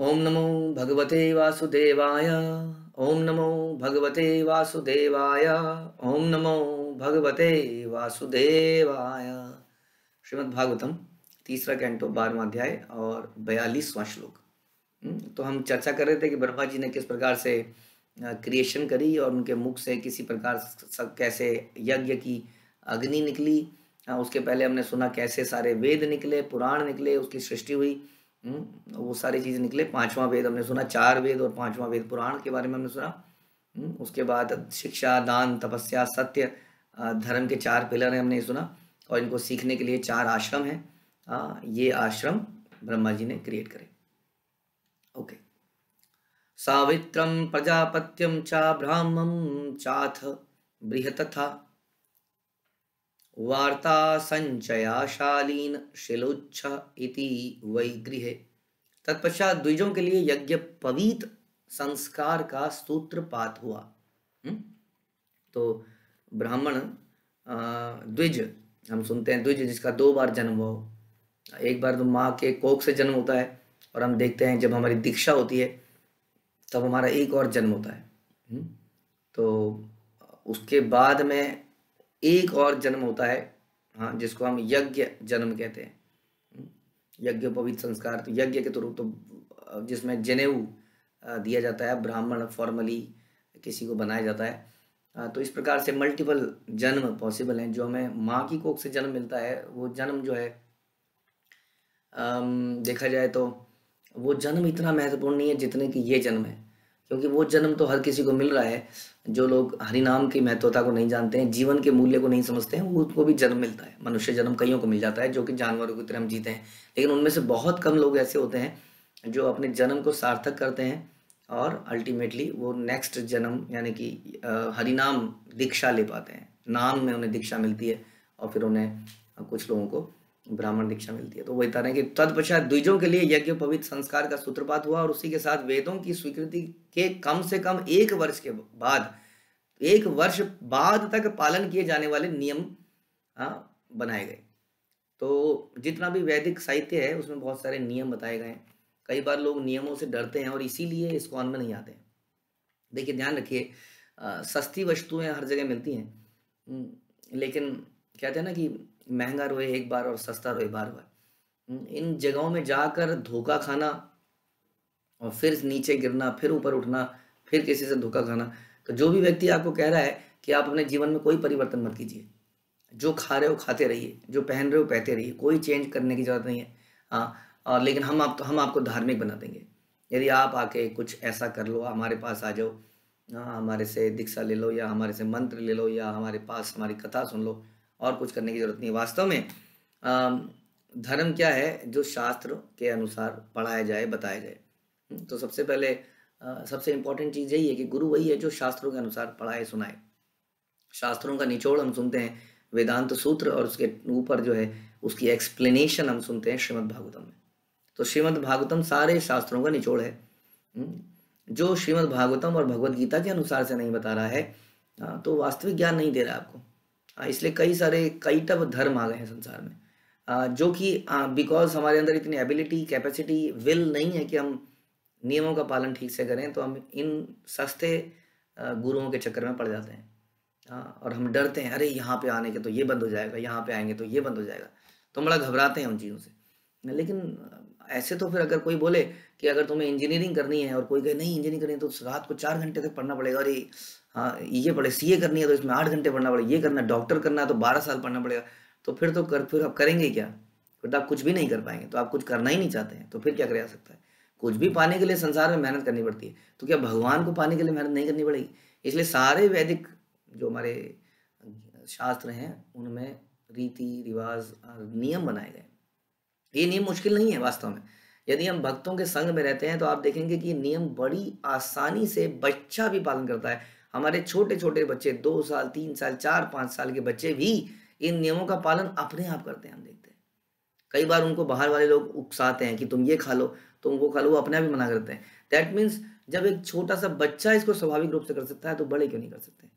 ओम नमो भगवते वासुदेवाया, ओम नमो भगवते वासुदेवाया, ओम नमो भगवते वासुदेवाया। श्रीमद्भागवतम तीसरा कैंटो 12वां अध्याय और 42वां श्लोक। तो हम चर्चा कर रहे थे कि ब्रह्मा जी ने किस प्रकार से क्रिएशन करी और उनके मुख से किसी प्रकार कैसे यज्ञ की अग्नि निकली। उसके पहले हमने सुना कैसे सारे वेद निकले, पुराण निकले, उसकी सृष्टि हुई, वो सारी चीज़ें निकले। पांचवां वेद हमने सुना, चार वेद और पांचवां वेद पुराण के बारे में हमने सुना। उसके बाद शिक्षा, दान, तपस्या, सत्य, धर्म के चार पिलर हैं, हमने सुना। और इनको सीखने के लिए चार आश्रम हैं, ये आश्रम ब्रह्मा जी ने क्रिएट करे। ओके। सावित्रम प्रजापत्यम चा ब्राह्मम चाथ बृहतथा वार्ता संचयाशालीन शिलोच्छ इति वै गृहे। तत्पश्चात द्विजों के लिए यज्ञ पवीत संस्कार का सूत्रपात हुआ। तो ब्राह्मण द्विज हम सुनते हैं, द्विज जिसका दो बार जन्म हुआ हो। एक बार तो माँ के कोख से जन्म होता है और हम देखते हैं जब हमारी दीक्षा होती है तब हमारा एक और जन्म होता है। तो उसके बाद में एक और जन्म होता है, हाँ, जिसको हम यज्ञ जन्म कहते हैं, यज्ञ पवित्र संस्कार। तो यज्ञ के थ्रू तो जिसमें जनेऊ दिया जाता है, ब्राह्मण फॉर्मली किसी को बनाया जाता है। तो इस प्रकार से मल्टीपल जन्म पॉसिबल हैं। जो हमें माँ की कोख से जन्म मिलता है वो जन्म जो है देखा जाए तो वो जन्म इतना महत्वपूर्ण नहीं है जितने कि ये जन्म है, क्योंकि वो जन्म तो हर किसी को मिल रहा है। जो लोग हरिनाम की महत्वता को नहीं जानते हैं, जीवन के मूल्य को नहीं समझते हैं, उनको भी जन्म मिलता है। मनुष्य जन्म कईयों को मिल जाता है, जो कि जानवरों की तरह हम जीते हैं। लेकिन उनमें से बहुत कम लोग ऐसे होते हैं जो अपने जन्म को सार्थक करते हैं और अल्टीमेटली वो नेक्स्ट जन्म यानी कि हरिनाम दीक्षा ले पाते हैं। नाम में उन्हें दीक्षा मिलती है और फिर उन्हें कुछ लोगों को ब्राह्मण दीक्षा मिलती है। तो वही तरह कि तत्पश्चात द्विजों के लिए यज्ञ पवित्र संस्कार का सूत्रपात हुआ और उसी के साथ वेदों की स्वीकृति के कम से कम एक वर्ष बाद तक पालन किए जाने वाले नियम बनाए गए। तो जितना भी वैदिक साहित्य है उसमें बहुत सारे नियम बताए गए हैं। कई बार लोग नियमों से डरते हैं और इसीलिए इस्कॉन में नहीं आते हैं। देखिए, ध्यान रखिए, सस्ती वस्तुएँ हर जगह मिलती हैं, लेकिन कहते हैं ना कि महंगा रोए एक बार और सस्ता रोए बार बार। इन जगहों में जाकर धोखा खाना और फिर नीचे गिरना, फिर ऊपर उठना, फिर किसी से धोखा खाना। तो जो भी व्यक्ति आपको कह रहा है कि आप अपने जीवन में कोई परिवर्तन मत कीजिए, जो खा रहे हो खाते रहिए, जो पहन रहे हो पहनते रहिए, कोई चेंज करने की ज़रूरत नहीं है, हाँ, और लेकिन हम आपको धार्मिक बना देंगे यदि आप आके कुछ ऐसा कर लो, हमारे पास आ जाओ, हाँ, हमारे से दीक्षा ले लो या हमारे से मंत्र ले लो या हमारे पास हमारी कथा सुन लो, और कुछ करने की जरूरत नहीं है। वास्तव में धर्म क्या है? जो शास्त्र के अनुसार पढ़ाया जाए, बताया जाए। तो सबसे पहले सबसे इम्पोर्टेंट चीज़ यही है कि गुरु वही है जो शास्त्रों के अनुसार पढ़ाए सुनाए। शास्त्रों का निचोड़ हम सुनते हैं वेदांत सूत्र और उसके ऊपर जो है उसकी एक्सप्लेनेशन हम सुनते हैं श्रीमद्भागवतम में। तो श्रीमद्भागवतम सारे शास्त्रों का निचोड़ है। जो श्रीमद्भागवतम और भगवद गीता के अनुसार से नहीं बता रहा है तो वास्तविक ज्ञान नहीं दे रहा आपको। इसलिए कई टब धर्म आ गए हैं संसार में, जो कि बिकॉज हमारे अंदर इतनी एबिलिटी, कैपेसिटी, विल नहीं है कि हम नियमों का पालन ठीक से करें, तो हम इन सस्ते गुरुओं के चक्कर में पड़ जाते हैं और हम डरते हैं, अरे यहाँ पे आने के तो ये बंद हो जाएगा, यहाँ पे आएंगे तो ये बंद हो जाएगा, तो बड़ा घबराते हैं उन चीज़ों से। लेकिन ऐसे तो फिर अगर कोई बोले कि अगर तुम्हें इंजीनियरिंग करनी है और कोई कहे नहीं इंजीनियरिंग करनी है तो रात को 4 घंटे तक पढ़ना पड़ेगा, अरे हाँ ये पढ़े, सीए करनी है तो इसमें 8 घंटे पढ़ना पड़ेगा, ये करना, डॉक्टर करना है तो 12 साल पढ़ना पड़ेगा, तो फिर आप करेंगे क्या? फिर तो आप कुछ भी नहीं कर पाएंगे। तो आप कुछ करना ही नहीं चाहते हैं तो फिर क्या किया जा सकता है? कुछ भी पाने के लिए संसार में मेहनत करनी पड़ती है, तो क्या भगवान को पाने के लिए मेहनत नहीं करनी पड़ेगी? इसलिए सारे वैदिक जो हमारे शास्त्र हैं उनमें रीति रिवाज नियम बनाए गए। ये नियम मुश्किल नहीं है वास्तव में। यदि हम भक्तों के संग में रहते हैं तो आप देखेंगे कि नियम बड़ी आसानी से बच्चा भी पालन करता है। हमारे छोटे छोटे बच्चे, 2 साल, 3 साल, 4-5 साल के बच्चे भी इन नियमों का पालन अपने आप करते हैं, हम देखते हैं। कई बार उनको बाहर वाले लोग उकसाते हैं कि तुम ये खा लो, तुम वो खा लो, वो अपने आप ही मना करते हैं। दैट मीन्स जब एक छोटा सा बच्चा इसको स्वाभाविक रूप से कर सकता है तो बड़े क्यों नहीं कर सकते?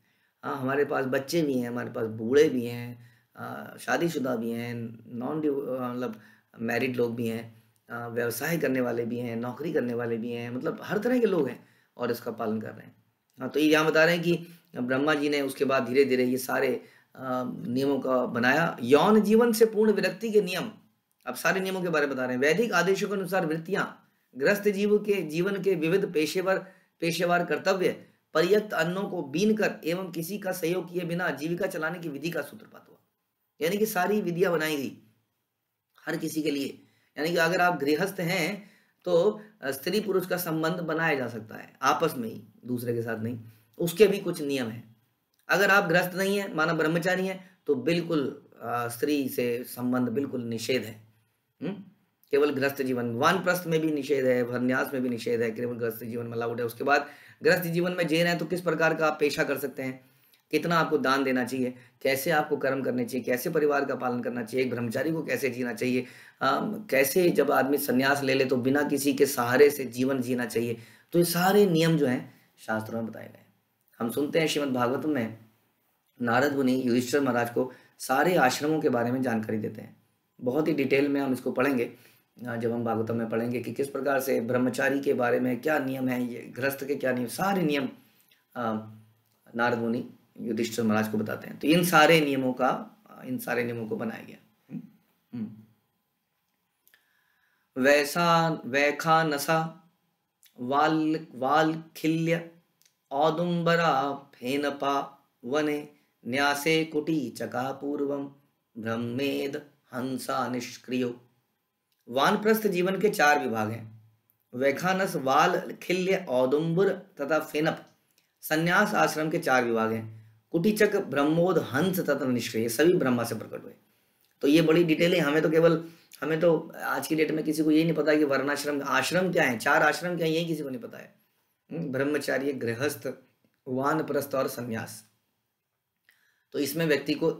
हाँ, हमारे पास बच्चे भी हैं, हमारे पास बूढ़े भी हैं, शादीशुदा भी हैं, नॉन मतलब मैरिड लोग भी हैं, व्यवसाय करने वाले भी हैं, नौकरी करने वाले भी हैं, मतलब हर तरह के लोग हैं और इसका पालन कर रहे हैं। हाँ, तो ये यहाँ बता रहे हैं कि ब्रह्मा जी ने उसके बाद धीरे धीरे ये सारे नियमों का बनाया। यौन जीवन से पूर्ण विरक्ति के नियम, अब सारे नियमों के बारे में बता रहे हैं। वैदिक आदेशों के अनुसार वृत्तियाँ, गृहस्थ जीव के जीवन के विविध पेशेवर कर्तव्य, पर्याप्त अन्नों को बीन कर एवं किसी का सहयोग किए बिना जीविका चलाने की विधि का सूत्रपात हुआ। यानी कि सारी विधियाँ बनाई गई हर किसी के लिए। यानी कि अगर आप गृहस्थ हैं तो स्त्री पुरुष का संबंध बनाया जा सकता है आपस में ही, दूसरे के साथ नहीं, उसके भी कुछ नियम हैं। अगर आप गृहस्थ नहीं हैं, माना ब्रह्मचारी हैं, तो बिल्कुल स्त्री से संबंध बिल्कुल निषेध है। केवल गृहस्थ जीवन, वानप्रस्थ में भी निषेध है, वनवास में भी निषेध है, केवल गृहस्थ जीवन में अलाउड है। उसके बाद गृहस्थ जीवन में जी रहे हैं तो किस प्रकार का आप पेशा कर सकते हैं, कितना आपको दान देना चाहिए, कैसे आपको कर्म करने चाहिए, कैसे परिवार का पालन करना चाहिए, एक ब्रह्मचारी को कैसे जीना चाहिए, कैसे जब आदमी संन्यास ले ले तो बिना किसी के सहारे से जीवन जीना चाहिए। तो ये सारे नियम जो हैं शास्त्रों में बताए गए हैं। हम सुनते हैं श्रीमद्भागवतम में नारद मुनि युधिष्ठिर महाराज को सारे आश्रमों के बारे में जानकारी देते हैं। बहुत ही डिटेल में हम इसको पढ़ेंगे जब हम भागवतम में पढ़ेंगे कि किस प्रकार से ब्रह्मचारी के बारे में क्या नियम है, ये गृहस्थ के क्या नियम, सारे नियम नारद मुनि युधिष्ठिर महाराज को बताते हैं। तो इन सारे नियमों को बनाया गया। वैखानसा वालखिल्य औदुम्बरा फेनपा वने न्यासे कुटी चका पूर्वम ब्रह्मेद हंसा निष्क्रियो। वानप्रस्थ जीवन के 4 विभाग हैं, वैखानस, वाल, खिल्य, औदुम्बर तथा फेनप। संन्यास आश्रम के 4 विभाग हैं, कुटीचक, ब्रह्मोद, हंस तथा निष्क्रिय, सभी ब्रह्मा से प्रकट हुए। तो ये बड़ी डिटेल है। हमें तो आज की डेट में किसी को ये नहीं पता कि वर्णाश्रम आश्रम क्या है, 4 आश्रम क्या है, यही किसी को नहीं पता है। ब्रह्मचार्य, गृहस्थ, वानप्रस्थ और संन्यास। तो इसमें व्यक्ति को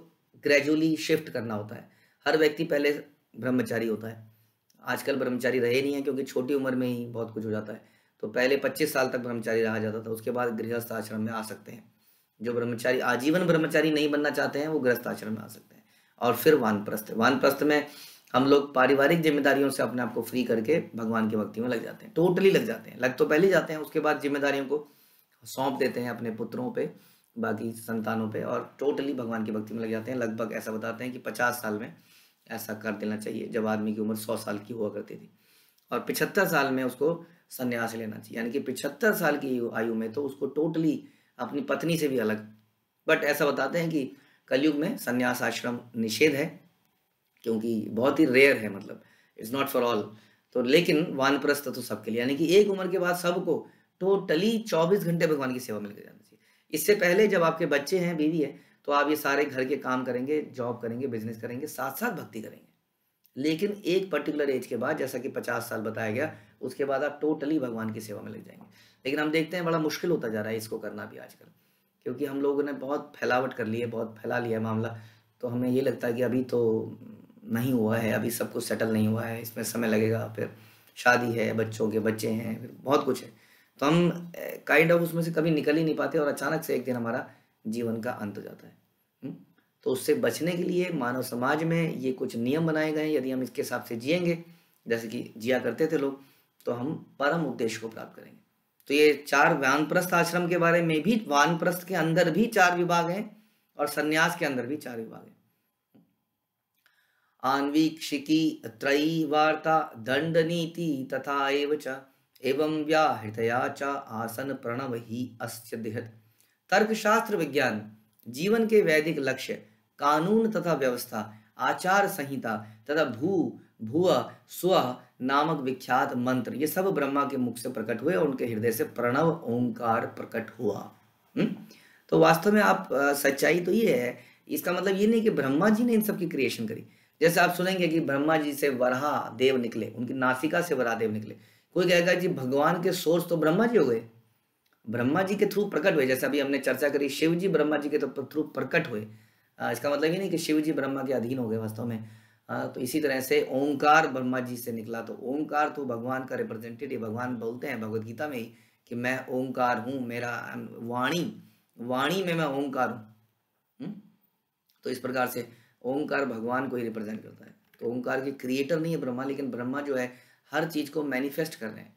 ग्रेजुअली शिफ्ट करना होता है। हर व्यक्ति पहले ब्रह्मचारी होता है। आजकल ब्रह्मचारी रहे नहीं है क्योंकि छोटी उम्र में ही बहुत कुछ हो जाता है। तो पहले 25 साल तक ब्रह्मचारी रहा जाता था, उसके बाद गृहस्थ आश्रम में आ सकते हैं। जो ब्रह्मचारी आजीवन ब्रह्मचारी नहीं बनना चाहते हैं वो गृहस्थ आश्रम में आ सकते हैं। और फिर वानप्रस्थ। वानप्रस्थ में हम लोग पारिवारिक जिम्मेदारियों से अपने आप को फ्री करके भगवान की भक्ति में लग जाते हैं, टोटली लग जाते हैं। लग तो पहले जाते हैं, उसके बाद जिम्मेदारियों को सौंप देते हैं अपने पुत्रों पर, बाकी संतानों पर, और टोटली भगवान की भक्ति में लग जाते हैं। लगभग ऐसा बताते हैं कि 50 साल में ऐसा कर देना चाहिए, जब आदमी की उम्र 100 साल की हुआ करती थी। और 75 साल में उसको संन्यास लेना चाहिए। यानी कि 75 साल की आयु में तो उसको टोटली अपनी पत्नी से भी अलग। बट ऐसा बताते हैं कि कलयुग में संन्यास आश्रम निषेध है क्योंकि बहुत ही रेयर है, मतलब इट्स नॉट फॉर ऑल। तो लेकिन वानप्रस्थ तो सबके लिए, यानी कि एक उम्र के बाद सबको टोटली 24 घंटे भगवान की सेवा में लग जाना चाहिए। इससे पहले जब आपके बच्चे हैं, बीवी है, तो आप ये सारे घर के काम करेंगे, जॉब करेंगे, बिजनेस करेंगे, साथ साथ भक्ति करेंगे। लेकिन एक पर्टिकुलर एज के बाद, जैसा कि 50 साल बताया गया, उसके बाद आप टोटली भगवान की सेवा में लग जाएंगे। लेकिन हम देखते हैं बड़ा मुश्किल होता जा रहा है इसको करना भी आजकल, क्योंकि हम लोगों ने बहुत फैलावट कर ली है, बहुत फैला लिया है मामला। तो हमें ये लगता है कि अभी तो नहीं हुआ है, अभी सब कुछ सेटल नहीं हुआ है, इसमें समय लगेगा, फिर शादी है, बच्चों के बच्चे हैं, फिर बहुत कुछ है। तो हम काइंड ऑफ उसमें से कभी निकल ही नहीं पाते और अचानक से एक दिन हमारा जीवन का अंत हो जाता है। तो उससे बचने के लिए मानव समाज में ये कुछ नियम बनाए गए हैं। यदि हम इसके हिसाब से जिएंगे, जैसे कि जिया करते थे लोग, तो हम परम उद्देश्य को प्राप्त करेंगे। तो ये 4 वानप्रस्थ आश्रम के बारे में भी, वानप्रस्थ के अंदर भी 4 विभाग हैं और संन्यास के अंदर भी 4 विभाग हैं। आन्वीक्षिकी, त्रयी वार्ता, दंड नीति तथा एवं व्याहृतया च आसन प्रणव ही अस्य देहत। तर्कशास्त्र विज्ञान, जीवन के वैदिक लक्ष्य, कानून तथा व्यवस्था, आचार संहिता तथा भूव स्व नामक विख्यात मंत्र, ये सब ब्रह्मा के मुख से प्रकट हुए और उनके हृदय से प्रणव ओंकार प्रकट हुआ। तो वास्तव में आप सच्चाई तो ये है, इसका मतलब ये नहीं कि ब्रह्मा जी ने इन सब की क्रिएशन करी। जैसे आप सुनेंगे कि ब्रह्मा जी से वराह देव निकले, उनकी नासिका से वराह देव निकले। कोई कहेगा जी भगवान के सोर्स तो ब्रह्मा जी हो गए, ब्रह्मा जी के थ्रू प्रकट हुए। जैसे अभी हमने चर्चा करी, शिव जी ब्रह्मा जी के थ्रू प्रकट हुए, इसका मतलब ये नहीं कि शिव जी ब्रह्मा के अधीन हो गए वास्तव में। तो इसी तरह से ओंकार ब्रह्मा जी से निकला। तो ओंकार तो भगवान का रिप्रेजेंटेटिव, भगवान बोलते हैं भगवद गीता में ही कि मैं ओंकार हूँ, मेरा वाणी में मैं ओंकार हूँ। तो इस प्रकार से ओंकार भगवान को ही रिप्रेजेंट करता है। तो ओंकार के क्रिएटर नहीं है ब्रह्मा, लेकिन ब्रह्मा जो है हर चीज को मैनिफेस्ट कर रहे हैं,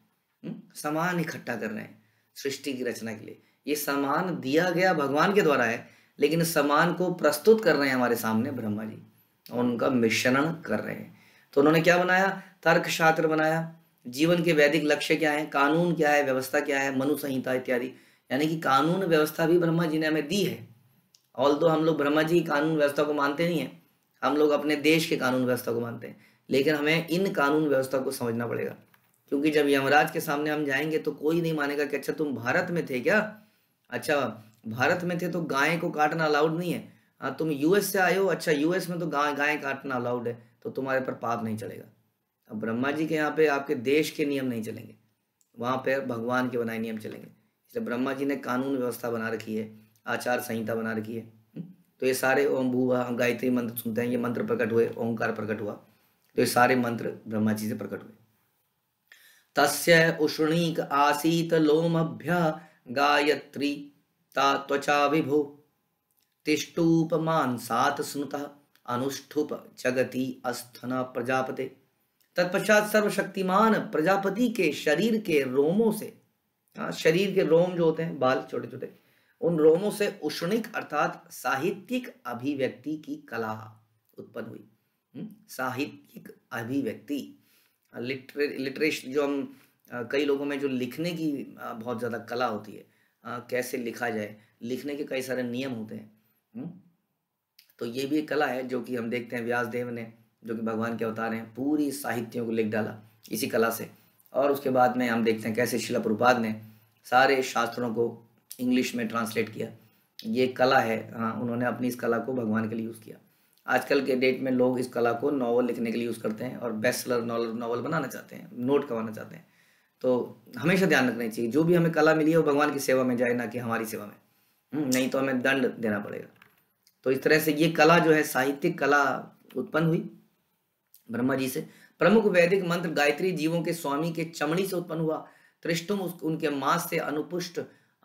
सामान इकट्ठा कर रहे हैं सृष्टि की रचना के लिए। ये सामान दिया गया भगवान के द्वारा है, लेकिन सामान को प्रस्तुत कर रहे हैं हमारे सामने ब्रह्मा जी और उनका मिश्रण कर रहे हैं। तो उन्होंने क्या बनाया? तर्कशास्त्र बनाया। जीवन के वैदिक लक्ष्य क्या है, कानून क्या है, व्यवस्था क्या है, मनु संहिता इत्यादि। यानी कि कानून व्यवस्था भी ब्रह्मा जी ने हमें दी है। ऑल्दो हम लोग ब्रह्मा जी की कानून व्यवस्था को मानते नहीं हैं, हम लोग अपने देश के कानून व्यवस्था को मानते हैं, लेकिन हमें इन कानून व्यवस्था को समझना पड़ेगा। क्योंकि जब यमराज के सामने हम जाएंगे तो कोई नहीं मानेगा कि अच्छा तुम भारत में थे क्या, अच्छा भारत में थे तो गाय को काटना अलाउड नहीं है, हाँ तुम यूएस से आए हो, अच्छा यूएस में तो गाय काटना अलाउड है तो तुम्हारे पर पाप नहीं चलेगा। अब ब्रह्मा जी के यहाँ पे आपके देश के नियम नहीं चलेंगे, वहाँ पे भगवान के बनाए नियम चलेंगे। इसलिए ब्रह्मा जी ने कानून व्यवस्था बना रखी है, आचार संहिता बना रखी है। तो ये सारे ओम भूवा, हम गायत्री मंत्र सुनते हैं, ये मंत्र प्रकट हुए, ओंकार प्रकट हुआ, तो ये सारे मंत्र ब्रह्मा जी से प्रकट हुए। तस्य उष्णीक आसीत लोमभ्य गायत्री ता त्वचा विभो तिष्ठूपमान सात स्नुतः अनुष्ठुप जगति अस्थना प्रजापते। तत्पश्चात सर्वशक्तिमान प्रजापति के शरीर के रोमों से, शरीर के रोम जो होते हैं बाल छोटे छोटे, उन रोमों से उष्णिक अर्थात साहित्यिक अभिव्यक्ति की कला उत्पन्न हुई। साहित्यिक अभिव्यक्ति, लिटरेशन, जो हम कई लोगों में जो लिखने की बहुत ज़्यादा कला होती है, कैसे लिखा जाए, लिखने के कई सारे नियम होते हैं। तो ये भी एक कला है जो कि हम देखते हैं व्यास देव ने, जो कि भगवान के अवतार हैं, पूरी साहित्यों को लिख डाला इसी कला से। और उसके बाद में हम देखते हैं कैसे श्रील प्रभुपाद ने सारे शास्त्रों को इंग्लिश में ट्रांसलेट किया। ये कला है, हाँ उन्होंने अपनी इस कला को भगवान के लिए यूज़ किया। आजकल के डेट में लोग इस कला को नॉवल लिखने के लिए यूज़ करते हैं और बेस्ट सेलर नॉवल बनाना चाहते हैं, नोट कमाना चाहते हैं। तो हमेशा ध्यान रखना चाहिए जो भी हमें कला मिली है वो भगवान की सेवा में जाए, ना कि हमारी सेवा में, नहीं तो हमें दंड देना पड़ेगा। तो इस तरह से ये कला जो है साहित्यिक कला उत्पन्न हुई ब्रह्मा जी से। प्रमुख वैदिक मंत्र गायत्री जीवों के स्वामी के चमड़ी से उत्पन्न हुआ, त्रिष्टुम उनके मांस से, अनुपुष्ट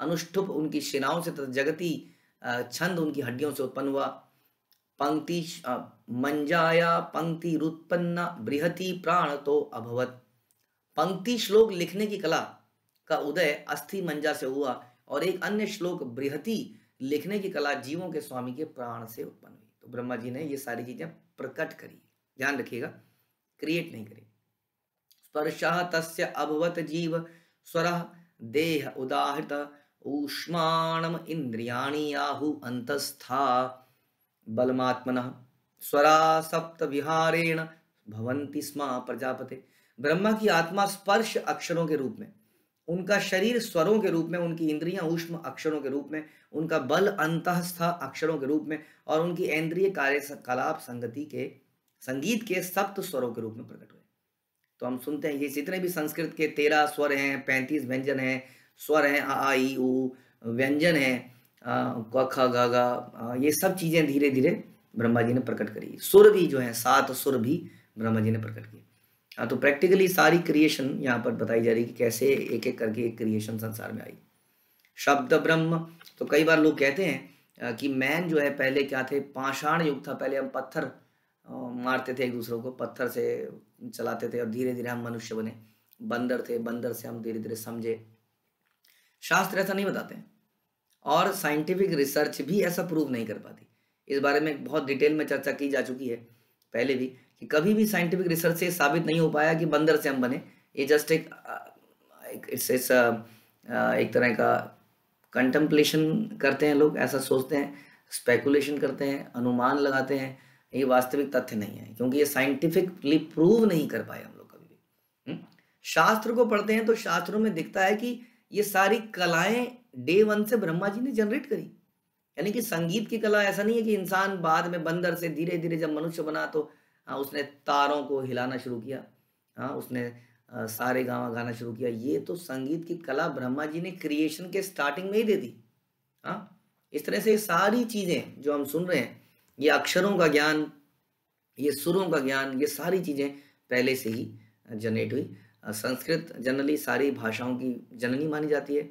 अनुष्ठुप उनकी शिनाओं से, जगती छंद उनकी हड्डियों से उत्पन्न हुआ। पंक्ति मंजाया पंक्ति रुत्पन्ना बृहति प्राण तो अभवत। पंक्ति श्लोक लिखने की कला का उदय अस्थि मंजा से हुआ और एक अन्य श्लोक बृहति लिखने की कला जीवों के स्वामी के प्राण से उत्पन्न हुई। तो ब्रह्मा जी ने ये सारी चीजें प्रकट करी, ध्यान रखिएगा, क्रिएट नहीं करी। स्पर्शः तस्य अभवत जीव स्वरः देह उदाहृत ऊष्माणम इंद्रियाणि आहु अंतस्था बलमात्मनः स्वरा सप्त विहारेण भवन्ति स्मा प्रजापते। ब्रह्मा की आत्मा स्पर्श अक्षरों के रूप में, उनका शरीर स्वरों के रूप में, उनकी इंद्रियां ऊष्म अक्षरों के रूप में, उनका बल अंतःस्थ अक्षरों के रूप में और उनकी इंद्रिय कार्यकलाप संगति के संगीत के सप्त स्वरों के रूप में प्रकट हुए। तो हम सुनते हैं ये जितने भी संस्कृत के 13 स्वर हैं, 35 व्यंजन हैं, स्वर हैं, आ ई उ, व्यंजन हैं क ख ग ग, ये सब चीज़ें धीरे धीरे ब्रह्मा जी ने प्रकट करी। सुर भी जो हैं 7 सुर भी ब्रह्मा जी ने प्रकट किए। हाँ तो प्रैक्टिकली सारी क्रिएशन यहाँ पर बताई जा रही कि कैसे एक एक करके एक क्रिएशन संसार में आई। शब्द ब्रह्म, तो कई बार लोग कहते हैं कि मैन जो है पहले क्या थे, पाषाण युग था, पहले हम पत्थर मारते थे एक दूसरों को, पत्थर से चलाते थे और धीरे धीरे हम मनुष्य बने, बंदर थे, बंदर से हम धीरे धीरे समझे। शास्त्र ऐसा नहीं बताते हैं और साइंटिफिक रिसर्च भी ऐसा प्रूव नहीं कर पाती। इस बारे में बहुत डिटेल में चर्चा की जा चुकी है पहले भी कि कभी भी साइंटिफिक रिसर्च से साबित नहीं हो पाया कि बंदर से हम बने। ये जस्ट एक तरह का कंटेम्पलेशन करते हैं लोग, ऐसा सोचते हैं, स्पेकुलेशन करते हैं, अनुमान लगाते हैं, ये वास्तविक तथ्य नहीं है क्योंकि ये साइंटिफिकली प्रूव नहीं कर पाए हम लोग कभी भी। शास्त्र को पढ़ते हैं तो शास्त्रों में दिखता है कि ये सारी कलाएं डे 1 से ब्रह्मा जी ने जनरेट करी। यानी कि संगीत की कला ऐसा नहीं है कि इंसान बाद में बंदर से धीरे धीरे जब मनुष्य बना तो उसने तारों को हिलाना शुरू किया, उसने सारे गाँव गाना शुरू किया। ये तो संगीत की कला ब्रह्मा जी ने क्रिएशन के स्टार्टिंग में ही दे दी। इस तरह से सारी चीज़ें जो हम सुन रहे हैं, ये अक्षरों का ज्ञान, ये सुरों का ज्ञान, ये सारी चीज़ें पहले से ही जनरेट हुई। संस्कृत जनरली सारी भाषाओं की जननी मानी जाती है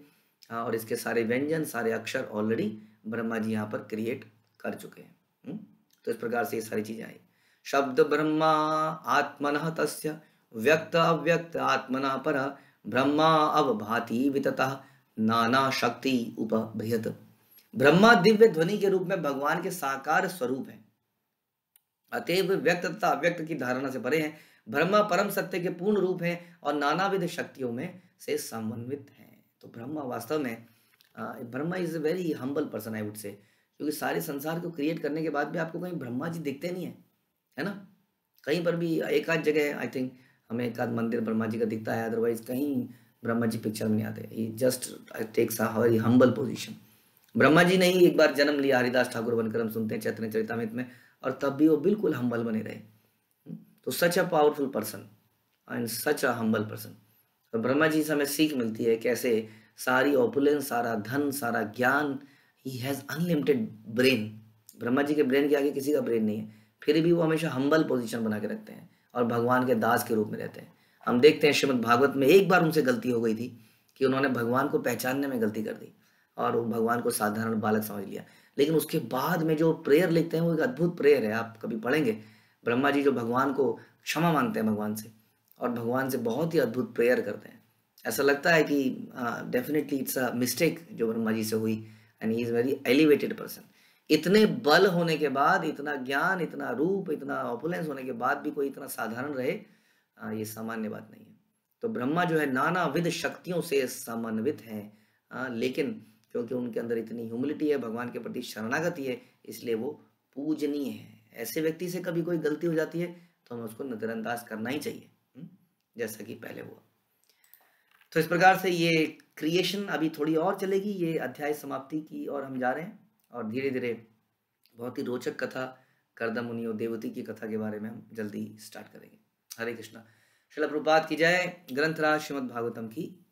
और इसके सारे व्यंजन, सारे अक्षर ऑलरेडी ब्रह्मा जी यहाँ पर क्रिएट कर चुके हैं। तो इस प्रकार से ये सारी चीज़ें आई। शब्द ब्रह्मा आत्मनः तस्य व्यक्त अव्यक्त आत्मना पर ब्रह्मा अवभाति विततः नाना शक्ति उपभ्रियत। ब्रह्मा दिव्य ध्वनि के रूप में भगवान के साकार स्वरूप है, अतएव व्यक्त तथा अव्यक्त की धारणा से परे हैं। ब्रह्मा परम सत्य के पूर्ण रूप हैं और नानाविध शक्तियों में से समन्वित हैं। तो ब्रह्मा वास्तव में Brahma is a very humble person I would say, क्योंकि सारे संसार को क्रिएट करने के बाद भी आपको कहीं ब्रह्मा जी दिखते नहीं है, है ना। कहीं पर भी एक आध जगह आई थिंक हमें एक आध मंदिर ब्रह्मा जी का दिखता है, अदरवाइज कहीं ब्रह्मा जी पिक्चर में नहीं आते। He just takes a very humble position. Brahma ji ने ही एक बार जन्म लिया, हरिदास ठाकुर बनकर हम सुनते हैं चैतन्य चरितामृत में, और तब भी वो बिल्कुल हम्बल बने रहे। तो such a powerful person and such a humble person. तो ब्रह्मा जी से हमें सीख मिलती है कैसे सारी ओपुलेंस, सारा धन, सारा ज्ञान, he has unlimited brain. Brahma ji के ब्रेन के आगे किसी का ब्रेन नहीं है, फिर भी वो हमेशा हम्बल पोजीशन बना के रखते हैं और भगवान के दास के रूप में रहते हैं। हम देखते हैं श्रीमद्भागवत में एक बार उनसे गलती हो गई थी कि उन्होंने भगवान को पहचानने में गलती कर दी और वो भगवान को साधारण बालक समझ लिया। लेकिन उसके बाद में जो प्रेयर लिखते हैं वो एक अद्भुत प्रेयर है, आप कभी पढ़ेंगे। ब्रह्मा जी जो भगवान को क्षमा मांगते हैं भगवान से, और भगवान से बहुत ही अद्भुत प्रेयर करते हैं। ऐसा लगता है कि डेफिनेटली इट्स अ मिस्टेक जो ब्रह्मा जी से हुई, and he is very elevated person. इतने बल होने के बाद, इतना ज्ञान, इतना रूप, इतना ऑपुलेंस होने के बाद भी कोई इतना साधारण रहे, ये सामान्य बात नहीं है। तो ब्रह्मा जो है नानाविध शक्तियों से समन्वित हैं, लेकिन क्योंकि उनके अंदर इतनी ह्यूमिलिटी है, भगवान के प्रति शरणागति है, इसलिए वो पूजनीय है। ऐसे व्यक्ति से कभी कोई गलती हो जाती है तो हमें उसको नजरअंदाज करना ही चाहिए, जैसा कि पहले हुआ। तो इस प्रकार से ये क्रिएशन अभी थोड़ी और चलेगी, ये अध्याय समाप्ति की और हम जा रहे हैं, और धीरे धीरे बहुत ही रोचक कथा करदम मुनि और देवती की कथा के बारे में हम जल्दी स्टार्ट करेंगे। हरे कृष्णा। श्रील प्रभुपाद की जय। ग्रंथराज श्रीमद्भागवतम की